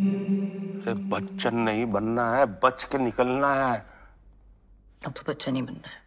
अरे बच्चन नहीं बनना है, बच के निकलना है। अब तो बच्चा नहीं बनना है।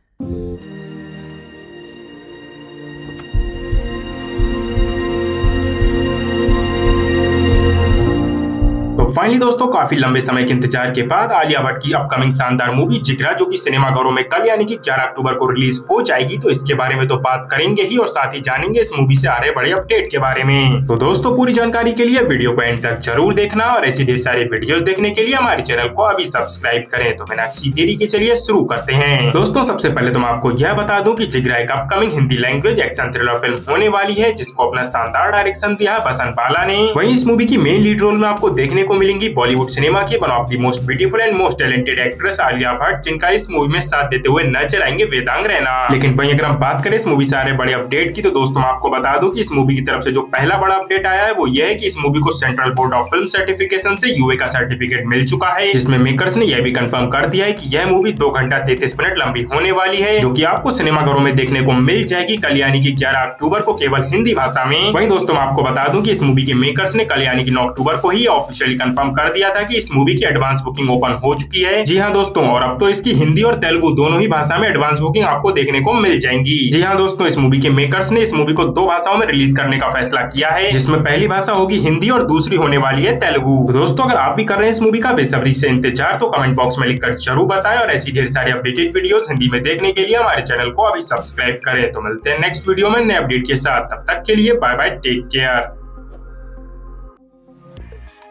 तो फाइनली दोस्तों, काफी लंबे समय के इंतजार के बाद आलिया भट्ट की अपकमिंग शानदार मूवी जिगरा, जो कि सिनेमाघरों में कल यानी कि 11 अक्टूबर को रिलीज हो जाएगी, तो इसके बारे में तो बात करेंगे ही और साथ ही जानेंगे इस मूवी से आ रहे बड़े अपडेट के बारे में। तो दोस्तों, पूरी जानकारी के लिए वीडियो को एंड तक जरूर देखना और ऐसी ढेर सारे वीडियोस देखने के लिए हमारे चैनल को अभी सब्सक्राइब करें। तो बिना किसी देरी के चलिए शुरू करते हैं। दोस्तों, सबसे पहले तो मैं आपको यह बता दूं कि जिगरा एक upcoming Hindi language action thriller film होने वाली है, जिसको अपना शानदार डायरेक्शन दिया बसंत पाला ने। वहीं इस मूवी की मेन लीड रोल में आपको देखने को मिलेंगी बॉलीवुड सिनेमा की one of the most beautiful and most talented actress Alia Bhatt, जिनका इस मूवी में साथ देते हुए नजर आएंगे वेदांग रैना। लेकिन वहीं अगर हम बात करें इस मूवी से आ रहे बड़े अपडेट की, तो दोस्तों आपको बता दूं कि इस मूवी की तरफ से जो पहला बड़ा अपडेट आया है वो यह है कि इस मूवी को central board of film certification से यूए का सर्टिफिकेट मिल चुका है, जिसमें मेकर्स ने यह भी कंफर्म कर दिया है कि यह मूवी 2 घंटा 33 मिनट लंबी होने वाली है, जो कि आपको सिनेमाघरों में देखने को मिल जाएगी कल यानी कि 11 अक्टूबर को केवल हिंदी भाषा में। वहीं दोस्तों मैं आपको बता दूं कि इस मूवी के मेकर्स ने कल यानी कि 9 अक्टूबर को ही ऑफिशियली कंफर्म कर दिया था कि इस मूवी की एडवांस बुकिंग ओपन हो चुकी है। जी हाँ दोस्तों, और अब तो इसकी हिंदी और तेलुगु दोनों ही भाषा में एडवांस बुकिंग आपको देखने को मिल जाएंगी। जी हाँ दोस्तों, इस मूवी के मेकर्स ने इस मूवी को 2 भाषाओं में रिलीज करने का फैसला किया है, जिसमें पहली भाषा होगी हिंदी और दूसरी होने वाली है तेलुगु। दोस्तों, अगर आप भी कर रहे हैं इस मूवी का बेसब्री से इंतजार, तो कमेंट बॉक्स में लिखकर जरूर बताएं और ऐसी ढेर सारी अपडेटेड वीडियोस हिंदी में देखने के लिए हमारे चैनल को अभी सब्सक्राइब करें। तो मिलते हैं नेक्स्ट वीडियो में नए अपडेट के साथ, तब तक के लिए बाय बाय, टेक केयर।